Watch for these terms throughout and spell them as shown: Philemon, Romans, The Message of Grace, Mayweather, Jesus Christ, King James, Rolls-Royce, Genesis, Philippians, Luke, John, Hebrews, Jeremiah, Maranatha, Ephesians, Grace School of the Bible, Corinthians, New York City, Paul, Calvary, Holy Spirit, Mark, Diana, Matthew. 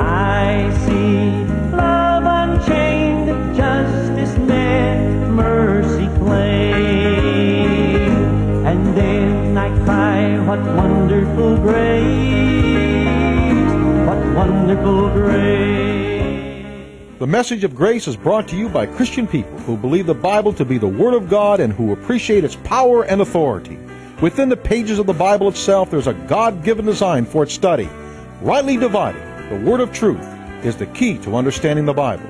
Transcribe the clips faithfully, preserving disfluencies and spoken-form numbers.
I see love unchained, justice met, mercy claimed. And then I cry, what wonderful grace, what wonderful grace. The message of grace is brought to you by Christian people who believe the Bible to be the Word of God and who appreciate its power and authority. Within the pages of the Bible itself, there's a God-given design for its study. Rightly divided, the Word of Truth is the key to understanding the Bible.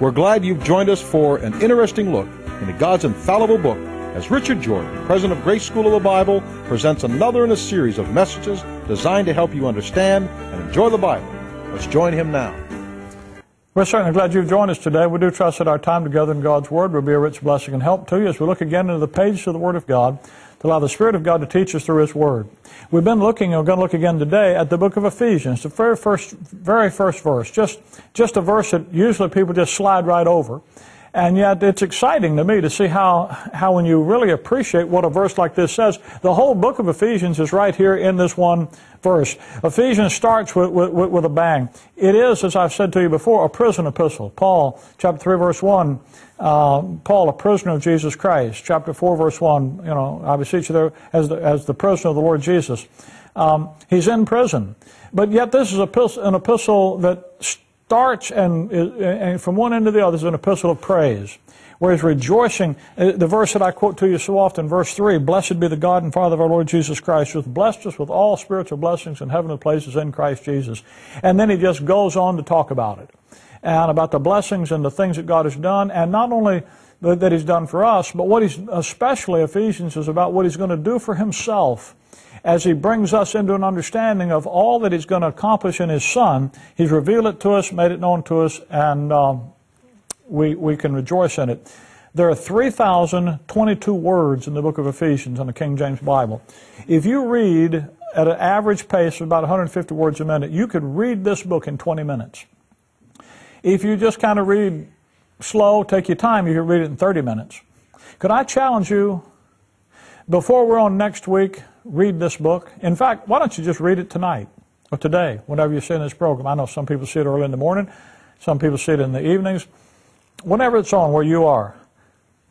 We're glad you've joined us for an interesting look into God's infallible book as Richard Jordan, president of Grace School of the Bible, presents another in a series of messages designed to help you understand and enjoy the Bible. Let's join him now. We're certainly glad you've joined us today. We do trust that our time together in God's Word will be a rich blessing and help to you as we look again into the pages of the Word of God, to allow the Spirit of God to teach us through His Word. We've been looking, and we're going to look again today, at the book of Ephesians, the very first, very first verse, just, just a verse that usually people just slide right over. And yet it's exciting to me to see how, how when you really appreciate what a verse like this says, the whole book of Ephesians is right here in this one verse. Ephesians starts with, with, with a bang. It is, as I've said to you before, a prison epistle. Paul, chapter three, verse one, uh, Paul, a prisoner of Jesus Christ. Chapter four, verse one, you know, I beseech you there as the, as the prisoner of the Lord Jesus. Um, he's in prison. But yet this is an epistle that starts and, and from one end to the other is an epistle of praise, where he's rejoicing. The verse that I quote to you so often, verse three, blessed be the God and Father of our Lord Jesus Christ, who hath blessed us with all spiritual blessings in heavenly places in Christ Jesus. And then he just goes on to talk about it, and about the blessings and the things that God has done, and not only that he's done for us, but what he's, especially Ephesians, is about what he's going to do for himself, as he brings us into an understanding of all that he's going to accomplish in his Son. He's revealed it to us, made it known to us, and um, we, we can rejoice in it. There are three thousand twenty-two words in the book of Ephesians in the King James Bible. If you read at an average pace of about one hundred fifty words a minute, you could read this book in twenty minutes. If you just kind of read slow, take your time, you could read it in thirty minutes. Could I challenge you, before we're on next week, read this book? In fact, why don't you just read it tonight or today, whenever you're seeing this program? I know some people see it early in the morning. Some people see it in the evenings. Whenever it's on where you are,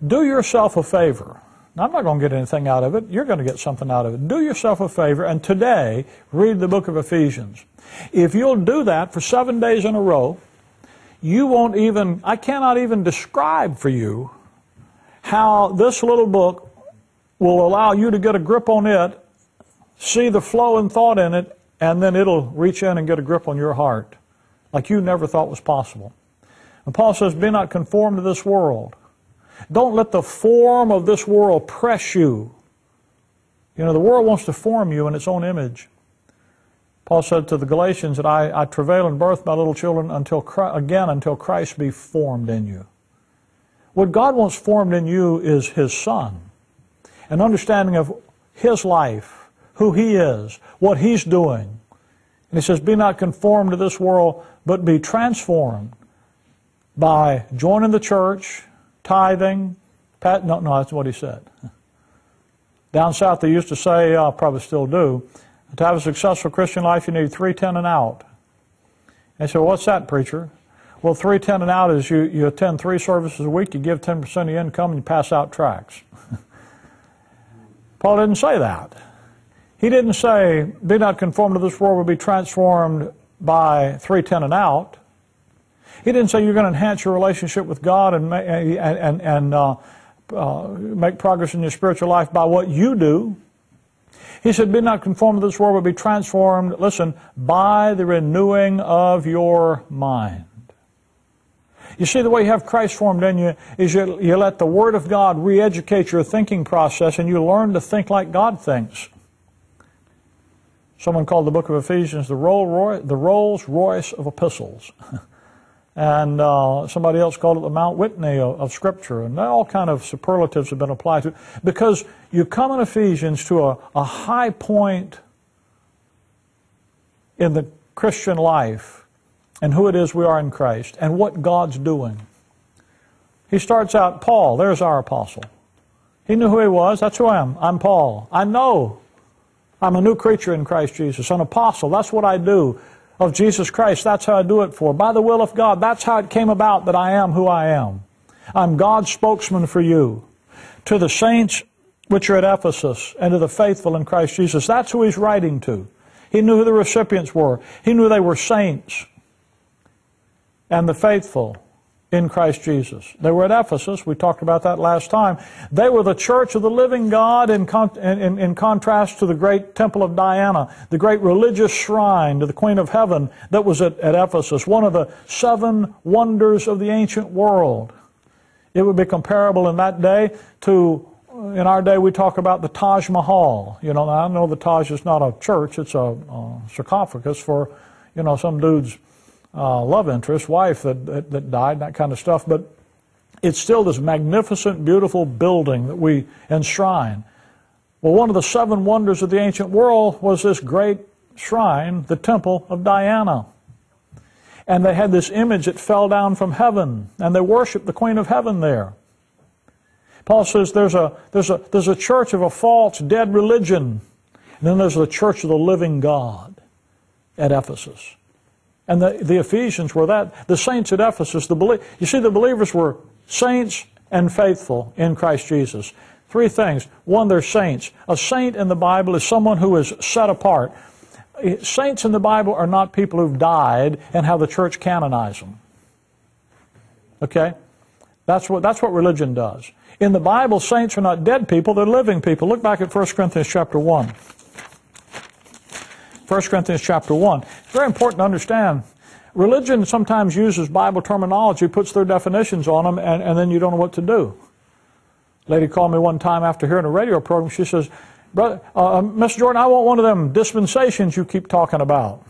do yourself a favor. Now, I'm not going to get anything out of it. You're going to get something out of it. Do yourself a favor and today read the book of Ephesians. If you'll do that for seven days in a row, you won't even, I cannot even describe for you how this little book will allow you to get a grip on it, see the flow and thought in it, and then it'll reach in and get a grip on your heart like you never thought was possible. And Paul says, be not conformed to this world. Don't let the form of this world press you. You know, the world wants to form you in its own image. Paul said to the Galatians that I, I travail in birth, my little children, until Christ, again until Christ be formed in you. What God wants formed in you is His Son, an understanding of His life, who He is, what He's doing. And he says, be not conformed to this world, but be transformed by joining the church, tithing. Pat, no, no, that's what he said. Down south they used to say, uh, probably still do, to have a successful Christian life you need three ten and out. And so what's that, preacher? Well, three ten and out is you, you attend three services a week, you give ten percent of your income, and you pass out tracts. Paul didn't say that. He didn't say, be not conformed to this world, will be transformed by three ten and out. He didn't say you're going to enhance your relationship with God and, and, and, and uh, uh, make progress in your spiritual life by what you do. He said, be not conformed to this world, will be transformed, listen, by the renewing of your mind. You see, the way you have Christ formed in you is you, you let the Word of God re-educate your thinking process, and you learn to think like God thinks. Someone called the book of Ephesians the Rolls-Royce of epistles. And uh, somebody else called it the Mount Whitney of, of Scripture. And all kind of superlatives have been applied to it, because you come in Ephesians to a, a high point in the Christian life and who it is we are in Christ and what God's doing. He starts out, Paul, there's our apostle. He knew who he was. That's who I am. I'm Paul. I know I'm a new creature in Christ Jesus, an apostle. That's what I do. of Jesus Christ. That's how I do it for. By the will of God, that's how it came about that I am who I am. I'm God's spokesman for you. To the saints which are at Ephesus, and to the faithful in Christ Jesus. That's who he's writing to. He knew who the recipients were. He knew they were saints and the faithful in Christ Jesus. They were at Ephesus. We talked about that last time. They were the church of the living God in, con in, in contrast to the great temple of Diana, the great religious shrine to the Queen of Heaven that was at, at Ephesus, one of the seven wonders of the ancient world. It would be comparable in that day to, in our day we talk about the Taj Mahal. You know, I know the Taj is not a church, it's a, a sarcophagus for, you know, some dude's Uh, love interest, wife that, that, that died, that kind of stuff. But it's still this magnificent, beautiful building that we enshrine. Well, one of the seven wonders of the ancient world was this great shrine, the temple of Diana. And they had this image that fell down from heaven, and they worshiped the Queen of Heaven there. Paul says there's a, there's a, there's a church of a false, dead religion, and then there's the church of the living God at Ephesus. And the, the Ephesians were that. The saints at Ephesus, the belie you see, the believers were saints and faithful in Christ Jesus. Three things. One, they're saints. A saint in the Bible is someone who is set apart. Saints in the Bible are not people who've died and have the church canonize them. Okay? That's what, that's what religion does. In the Bible, saints are not dead people, they're living people. Look back at First Corinthians chapter one. First Corinthians chapter one. It's very important to understand. Religion sometimes uses Bible terminology, puts their definitions on them, and, and then you don't know what to do. A lady called me one time after hearing a radio program. She says, "Brother, uh, Mister Jordan, I want one of them dispensations you keep talking about."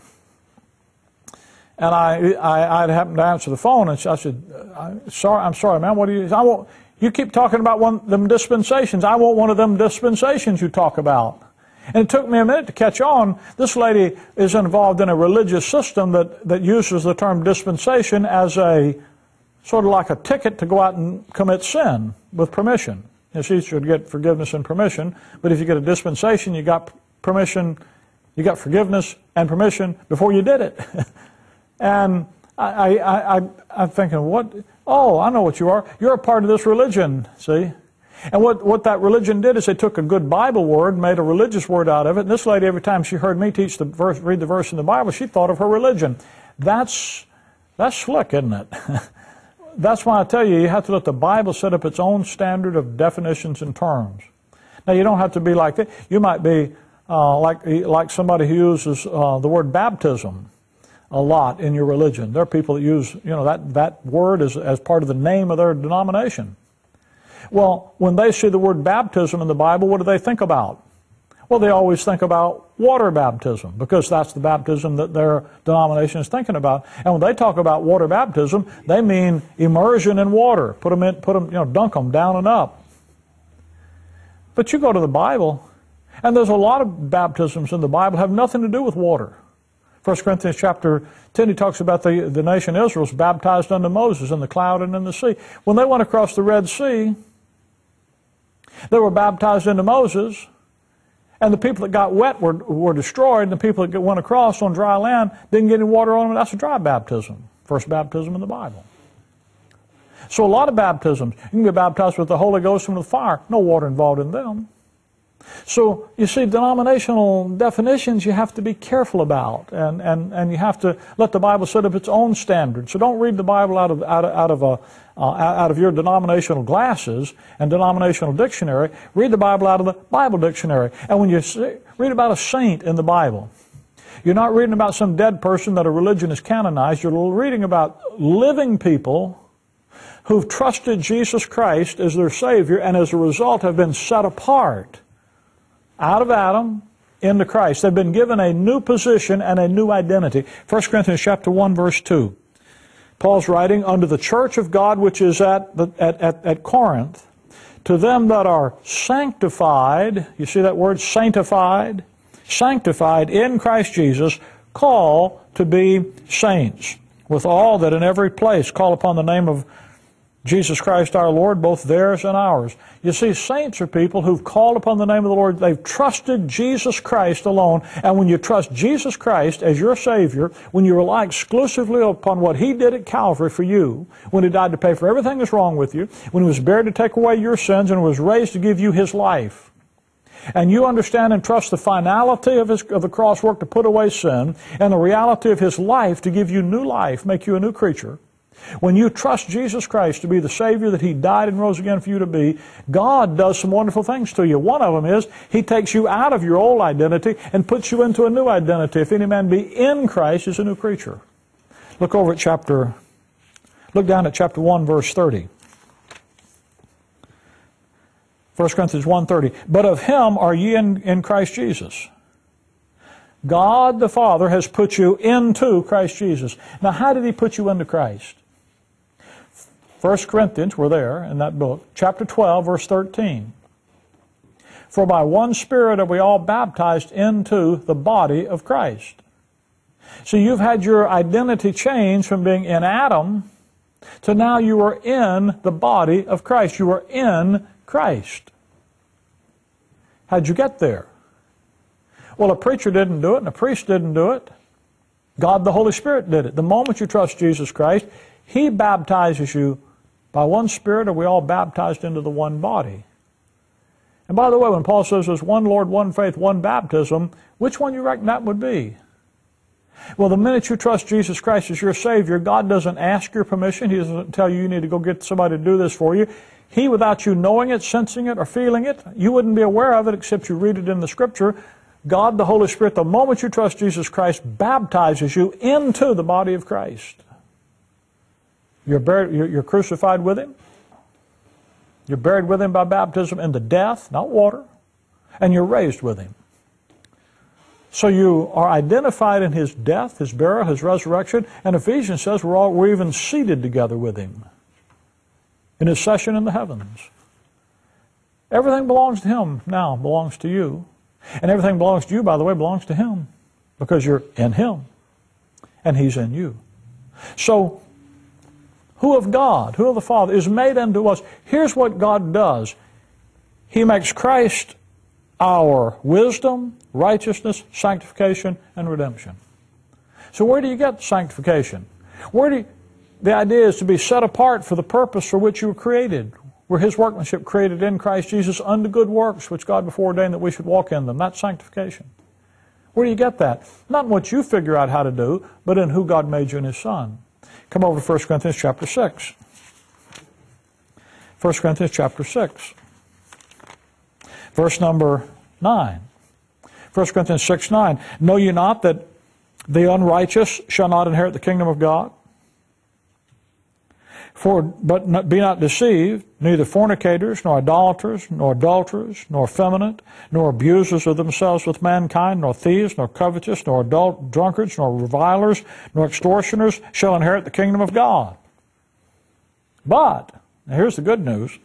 And I, I, I happened to answer the phone, and I said, I'm sorry, I'm sorry, man, what do you, I want, you keep talking about one, them dispensations. I want one of them dispensations you talk about. And it took me a minute to catch on. This lady is involved in a religious system that, that uses the term dispensation as a sort of like a ticket to go out and commit sin with permission. You see, you should get forgiveness and permission, but if you get a dispensation, you got permission, you got forgiveness and permission before you did it. And I, I, I, I'm thinking, what? Oh, I know what you are. You're a part of this religion, see? And what, what that religion did is they took a good Bible word, made a religious word out of it. And this lady, every time she heard me teach the verse, read the verse in the Bible, she thought of her religion. That's, that's slick, isn't it? That's why I tell you, you have to let the Bible set up its own standard of definitions and terms. Now, you don't have to be like that. You might be uh, like, like somebody who uses uh, the word baptism a lot in your religion. There are people that use, you know, that, that word as, as part of the name of their denomination. Well, when they see the word baptism in the Bible, what do they think about? Well, they always think about water baptism, because that's the baptism that their denomination is thinking about. And when they talk about water baptism, they mean immersion in water. Put them in, put them, you know, dunk them down and up. But you go to the Bible, and there's a lot of baptisms in the Bible that have nothing to do with water. First Corinthians chapter ten, he talks about the, the nation Israel was baptized unto Moses in the cloud and in the sea. When they went across the Red Sea, they were baptized into Moses, and the people that got wet were, were destroyed, and the people that went across on dry land didn't get any water on them. That's a dry baptism, first baptism in the Bible. So a lot of baptisms. You can be baptized with the Holy Ghost and with fire. No water involved in them. So, you see, denominational definitions you have to be careful about, and, and, and you have to let the Bible set up its own standards. So don't read the Bible out of, out of, out of, a, uh, out of your denominational glasses and denominational dictionary. Read the Bible out of the Bible dictionary. And when you see, read about a saint in the Bible, you're not reading about some dead person that a religion has canonized. You're reading about living people who've trusted Jesus Christ as their Savior and as a result have been set apart out of Adam into Christ. They've been given a new position and a new identity. First Corinthians chapter one, verse two. Paul's writing, unto the church of God which is at, the, at, at, at Corinth, to them that are sanctified, you see that word, sanctified? Sanctified in Christ Jesus, call to be saints, with all that in every place call upon the name of Jesus Christ our Lord, both theirs and ours. You see, saints are people who've called upon the name of the Lord. They've trusted Jesus Christ alone. And when you trust Jesus Christ as your Savior, when you rely exclusively upon what He did at Calvary for you, when He died to pay for everything that's wrong with you, when He was buried to take away your sins and was raised to give you His life, and you understand and trust the finality of, his, of the cross work to put away sin and the reality of His life to give you new life, make you a new creature, when you trust Jesus Christ to be the Savior that He died and rose again for you to be, God does some wonderful things to you. One of them is He takes you out of your old identity and puts you into a new identity. If any man be in Christ, is a new creature. Look over at chapter, look down at chapter one, verse thirty. First Corinthians one thirty, but of Him are ye in, in Christ Jesus. God the Father has put you into Christ Jesus. Now, how did He put you into Christ? First Corinthians, we're there in that book, chapter twelve, verse thirteen. For by one Spirit are we all baptized into the body of Christ. So you've had your identity changed from being in Adam to now you are in the body of Christ. You are in Christ. How'd you get there? Well, a preacher didn't do it, and a priest didn't do it. God the Holy Spirit did it. The moment you trust Jesus Christ, He baptizes you. By one Spirit are we all baptized into the one body. And by the way, when Paul says there's one Lord, one faith, one baptism, which one you reckon that would be? Well, the minute you trust Jesus Christ as your Savior, God doesn't ask your permission. He doesn't tell you you need to go get somebody to do this for you. He, without you knowing it, sensing it, or feeling it, you wouldn't be aware of it except you read it in the Scripture. God, the Holy Spirit, the moment you trust Jesus Christ, baptizes you into the body of Christ. You're, buried, you're, you're crucified with Him. You're buried with Him by baptism into death, not water. And you're raised with Him. So you are identified in His death, His burial, His resurrection. And Ephesians says we're, all, we're even seated together with Him in His session in the heavens. Everything belongs to Him now, belongs to you. And everything belongs to you, by the way, belongs to Him, because you're in Him, and He's in you. So, who of God, who of the Father, is made unto us? Here's what God does. He makes Christ our wisdom, righteousness, sanctification, and redemption. So where do you get sanctification? Where do you, the idea is to be set apart for the purpose for which you were created. We're His workmanship created in Christ Jesus unto good works, which God before ordained that we should walk in them. That's sanctification. Where do you get that? Not in what you figure out how to do, but in who God made you in His Son. Come over to First Corinthians chapter six. First Corinthians chapter six. Verse number nine. First Corinthians six, nine. Know ye not that the unrighteous shall not inherit the kingdom of God? For, but be not deceived, neither fornicators, nor idolaters, nor adulterers, nor effeminate, nor abusers of themselves with mankind, nor thieves, nor covetous, nor adult drunkards, nor revilers, nor extortioners shall inherit the kingdom of God. But, now here's the good news,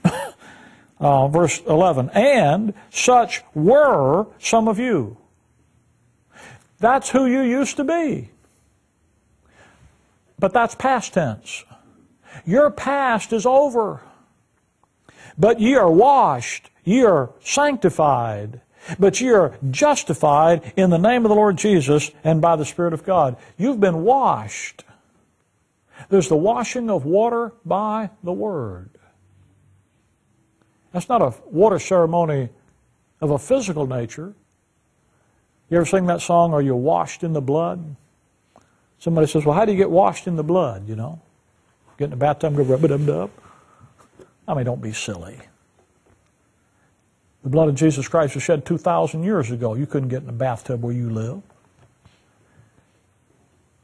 uh, verse eleven, and such were some of you. That's who you used to be. But that's past tense. Your past is over, but ye are washed, ye are sanctified, but ye are justified in the name of the Lord Jesus and by the Spirit of God. You've been washed. There's the washing of water by the Word. That's not a water ceremony of a physical nature. You ever sing that song, Are You Washed in the Blood? Somebody says, well, how do you get washed in the blood, you know? Get in the bathtub and go rub-a-dub-dub. I mean, don't be silly. The blood of Jesus Christ was shed two thousand years ago. You couldn't get in a bathtub where you live.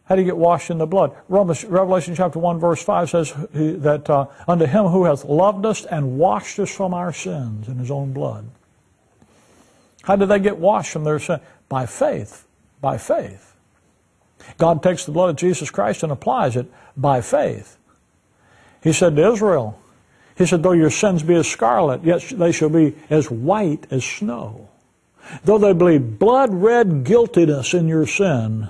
How do you get washed in the blood? Romans, Revelation chapter one, verse five says that uh, unto Him who hath loved us and washed us from our sins in His own blood. How did they get washed from their sin? By faith. By faith. God takes the blood of Jesus Christ and applies it by faith. He said to Israel, He said, though your sins be as scarlet, yet they shall be as white as snow. Though they be blood-red guiltiness in your sin,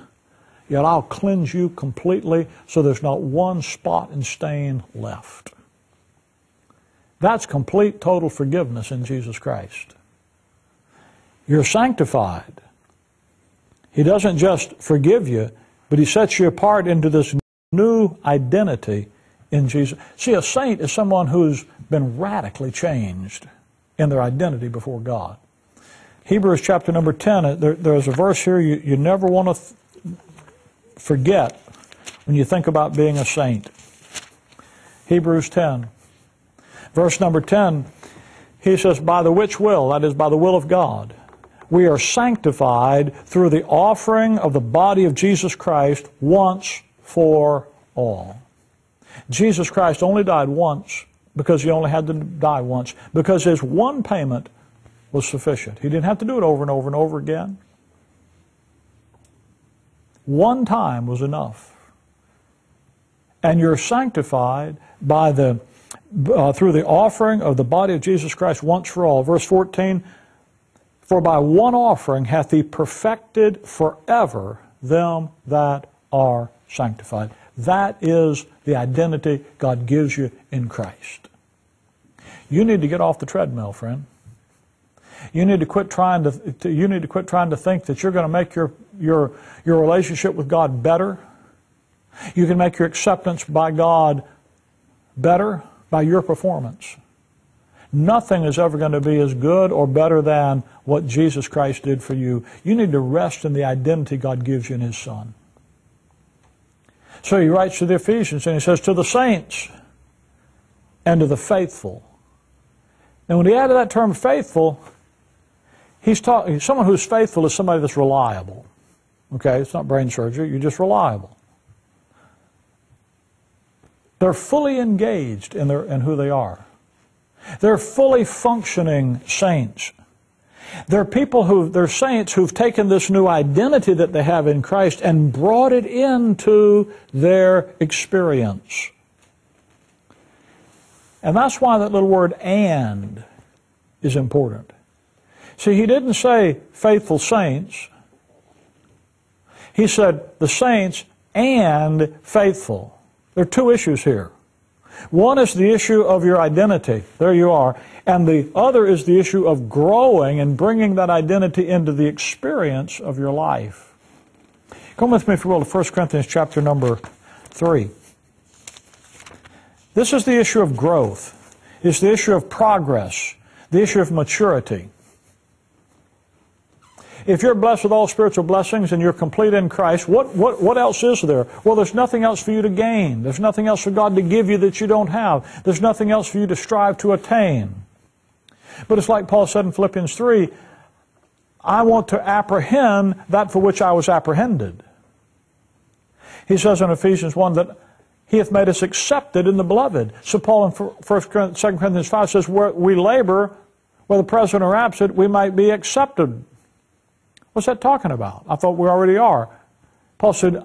yet I'll cleanse you completely so there's not one spot and stain left. That's complete, total forgiveness in Jesus Christ. You're sanctified. He doesn't just forgive you, but he sets you apart into this new identity in Jesus. See, a saint is someone who's been radically changed in their identity before God. Hebrews chapter number ten, there, there's a verse here you, you never want to forget when you think about being a saint. Hebrews ten, verse number ten, he says, by the which will, that is, by the will of God, we are sanctified through the offering of the body of Jesus Christ once for all. Jesus Christ only died once because he only had to die once, because his one payment was sufficient. He didn't have to do it over and over and over again. One time was enough. And you're sanctified by the, uh, through the offering of the body of Jesus Christ once for all. Verse fourteen, for by one offering hath he perfected forever them that are sanctified. That is the identity God gives you in Christ. You need to get off the treadmill, friend. You need to quit trying to, to you need to quit trying to think that you're going to make your your your relationship with God better. You can make your acceptance by God better by your performance. Nothing is ever going to be as good or better than what Jesus Christ did for you. You need to rest in the identity God gives you in his Son. So he writes to the Ephesians and he says, to the saints and to the faithful. And when he added that term faithful, he's talking, someone who's faithful is somebody that's reliable. Okay, it's not brain surgery, you're just reliable. They're fully engaged in, their, in who they are. They're fully functioning saints. They're people who, they're saints who've taken this new identity that they have in Christ and brought it into their experience. And that's why that little word and is important. See, he didn't say faithful saints. He said the saints and faithful. There are two issues here. One is the issue of your identity. There you are. And the other is the issue of growing and bringing that identity into the experience of your life. Come with me, if you will, to First Corinthians chapter number three. This is the issue of growth. It's the issue of progress, the issue of maturity. If you're blessed with all spiritual blessings and you're complete in Christ, what, what, what else is there? Well, there's nothing else for you to gain. There's nothing else for God to give you that you don't have. There's nothing else for you to strive to attain. But it's like Paul said in Philippians three, I want to apprehend that for which I was apprehended. He says in Ephesians one that he hath made us accepted in the beloved. So Paul in Second Corinthians five says, where we labor, whether present or absent, we might be accepted. What's that talking about? I thought we already are. Paul said,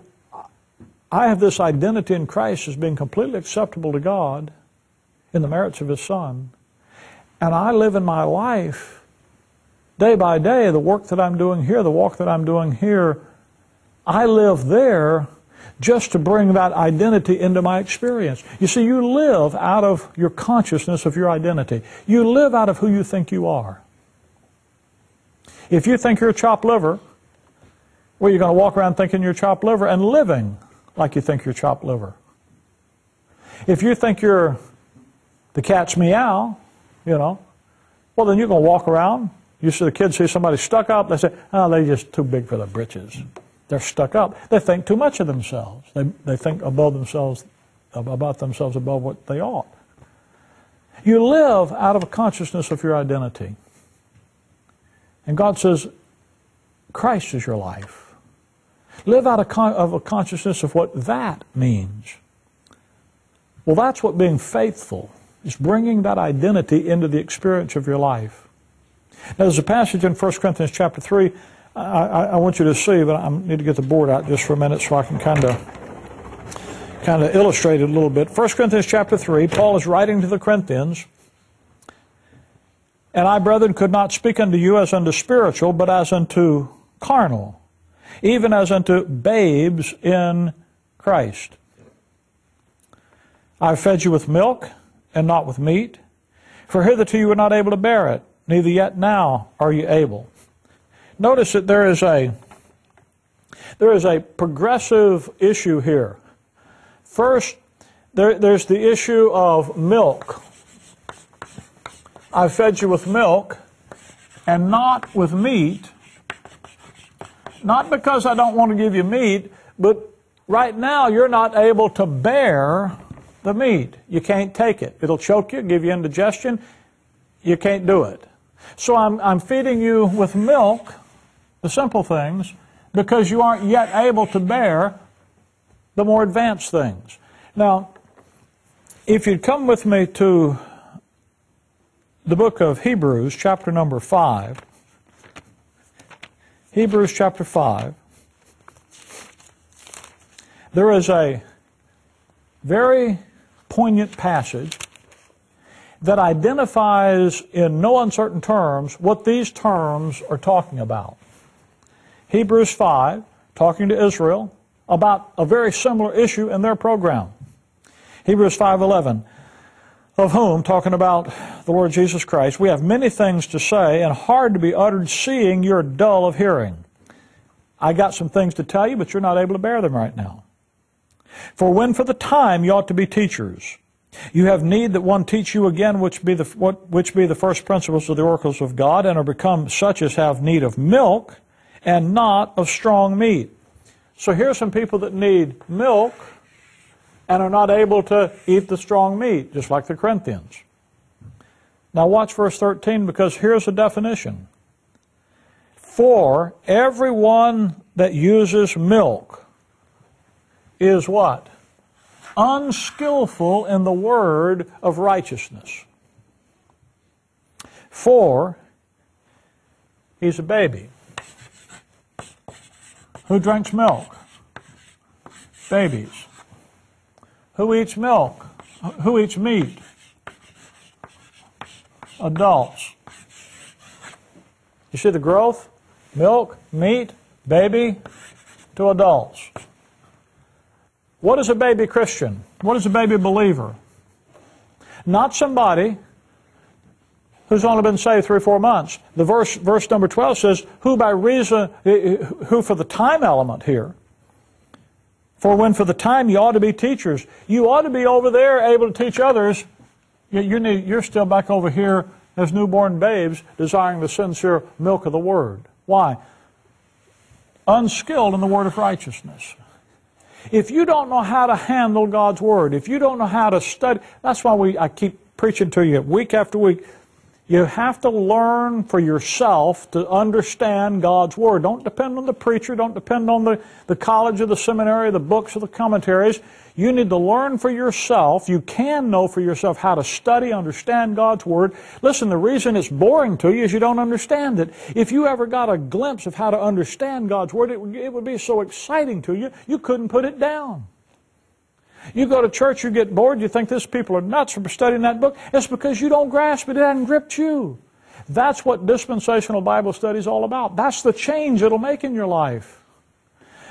I have this identity in Christ as being completely acceptable to God in the merits of his Son. And I live in my life, day by day, the work that I'm doing here, the walk that I'm doing here, I live there just to bring that identity into my experience. You see, you live out of your consciousness of your identity. You live out of who you think you are. If you think you're chopped liver, well, you're going to walk around thinking you're chopped liver and living like you think you're chopped liver. If you think you're the cat's meow, you know, well, then you're going to walk around. You see the kids see somebody stuck up, they say, oh, they're just too big for their britches. They're stuck up. They think too much of themselves. They, they think above themselves, about themselves above what they ought. You live out of a consciousness of your identity. And God says, Christ is your life. Live out of, con of a consciousness of what that means. Well, that's what being faithful is, bringing that identity into the experience of your life. Now, there's a passage in First Corinthians chapter three I, I, I want you to see, but I need to get the board out just for a minute so I can kind of kind of illustrate it a little bit. First Corinthians chapter three, Paul is writing to the Corinthians, and I, brethren, could not speak unto you as unto spiritual, but as unto carnal, even as unto babes in Christ. I fed you with milk and not with meat, For hitherto you were not able to bear it, neither yet now are you able. Notice that there is a, there is a progressive issue here. First, there, there's the issue of milk. I fed you with milk and not with meat. Not because I don't want to give you meat, but right now you're not able to bear the meat. You can't take it. It'll choke you, give you indigestion. You can't do it. So I'm, I'm feeding you with milk, the simple things, because you aren't yet able to bear the more advanced things. Now, if you'd come with me to the book of Hebrews, chapter number five, Hebrews chapter five, there is a very poignant passage that identifies in no uncertain terms what these terms are talking about. Hebrews five, talking to Israel about a very similar issue in their program. Hebrews five eleven, of whom, talking about the Lord Jesus Christ, we have many things to say and hard to be uttered, seeing you're dull of hearing. I got some things to tell you, but you're not able to bear them right now. For when for the time you ought to be teachers, you have need that one teach you again which be the, what, which be the first principles of the oracles of God, and are become such as have need of milk and not of strong meat. So here's some people that need milk and are not able to eat the strong meat, just like the Corinthians. Now watch verse thirteen, because here's a definition. For everyone that uses milk is what? Unskillful in the word of righteousness. For he's a baby. Who drinks milk? Babies. Who eats milk? Who eats meat? Adults. You see the growth? Milk, meat, baby, to adults. What is a baby Christian? What is a baby believer? Not somebody who's only been saved three or four months. The verse, verse number twelve says, who by reason, who for the time element here, for when for the time you ought to be teachers, you ought to be over there able to teach others. You need, you're still back over here as newborn babes desiring the sincere milk of the Word. Why? Unskilled in the word of righteousness. If you don't know how to handle God's Word, if you don't know how to study, that's why we, I keep preaching to you week after week. You have to learn for yourself to understand God's Word. Don't depend on the preacher. Don't depend on the, the college or the seminary, the books or the commentaries. You need to learn for yourself. You can know for yourself how to study, understand God's Word. Listen, the reason it's boring to you is you don't understand it. If you ever got a glimpse of how to understand God's Word, it would, it would be so exciting to you, you couldn't put it down. You go to church, you get bored, you think these people are nuts for studying that book. It's because you don't grasp it, it hasn't gripped you. That's what dispensational Bible study is all about. That's the change it'll make in your life.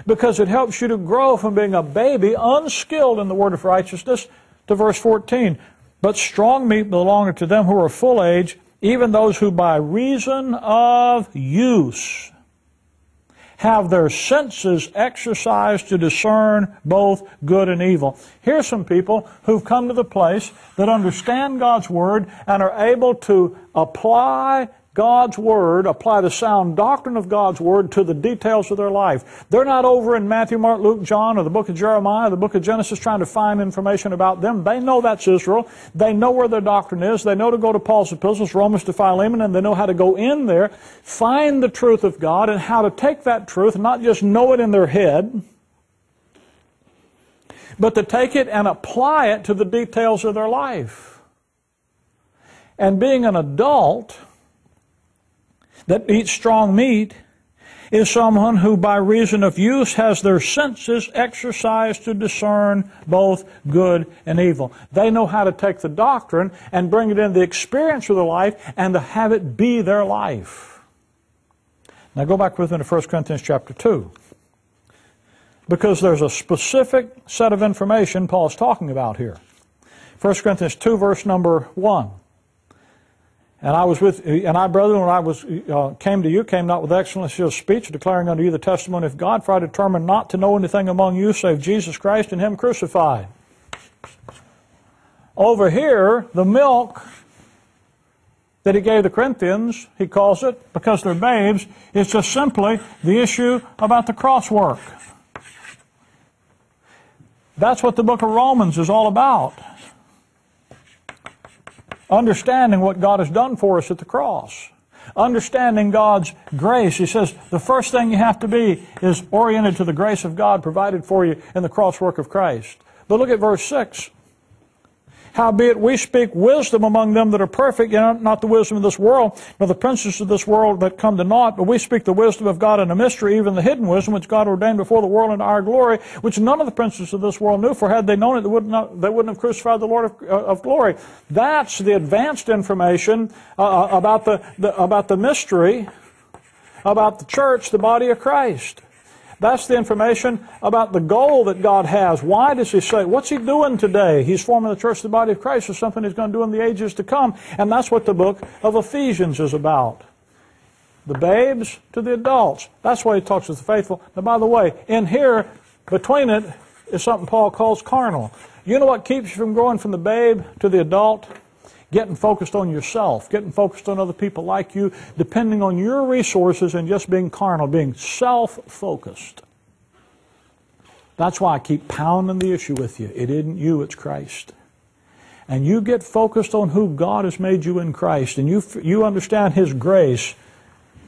Because it helps you to grow from being a baby, unskilled in the word of righteousness, to verse fourteen. But strong meat belongeth to them who are full age, even those who by reason of use have their senses exercised to discern both good and evil. Here's some people who've come to the place that understand God's Word and are able to apply God's Word, apply the sound doctrine of God's Word to the details of their life. They're not over in Matthew, Mark, Luke, John, or the book of Jeremiah, or the book of Genesis, trying to find information about them. They know that's Israel. They know where their doctrine is. They know to go to Paul's epistles, Romans to Philemon, and they know how to go in there, find the truth of God, and how to take that truth, not just know it in their head, but to take it and apply it to the details of their life. And being an adult that eats strong meat is someone who by reason of use has their senses exercised to discern both good and evil. They know how to take the doctrine and bring it into the experience of their life and to have it be their life. Now go back with me to First Corinthians chapter two, because there's a specific set of information Paul's talking about here. First Corinthians two verse number one. And I was with, and I, brethren, when I was, uh, came to you, came not with excellency of speech, declaring unto you the testimony of God, for I determined not to know anything among you save Jesus Christ and Him crucified. Over here, the milk that He gave the Corinthians, He calls it, because they're babes, is just simply the issue about the cross work. That's what the book of Romans is all about. Understanding what God has done for us at the cross. Understanding God's grace. He says the first thing you have to be is oriented to the grace of God provided for you in the cross work of Christ. But look at verse six. Howbeit we speak wisdom among them that are perfect, yet not the wisdom of this world, nor the princes of this world that come to naught, but we speak the wisdom of God in a mystery, even the hidden wisdom which God ordained before the world into our glory, which none of the princes of this world knew, for had they known it, they wouldn't have, they wouldn't have crucified the Lord of, uh, of glory. That's the advanced information uh, about, the, the, about the mystery, about the church, the body of Christ. That's the information about the goal that God has. Why does He say, what's He doing today? He's forming the church, the body of Christ, is something He's going to do in the ages to come. And that's what the book of Ephesians is about. The babes to the adults. That's why He talks with the faithful. Now, by the way, in here, between it, is something Paul calls carnal. You know what keeps you from growing from the babe to the adult? Getting focused on yourself, getting focused on other people like you, depending on your resources and just being carnal, being self-focused. That's why I keep pounding the issue with you. It isn't you, it's Christ. And you get focused on who God has made you in Christ, and you, you understand His grace,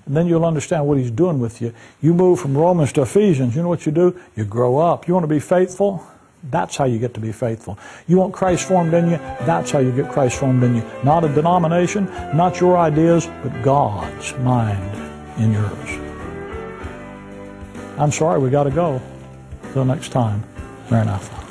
and then you'll understand what He's doing with you. You move from Romans to Ephesians. You know what you do? You grow up. You want to be faithful? That's how you get to be faithful. You want Christ formed in you? That's how you get Christ formed in you. Not a denomination, not your ideas, but God's mind in yours. I'm sorry, we got to go. Till next time, Maranatha.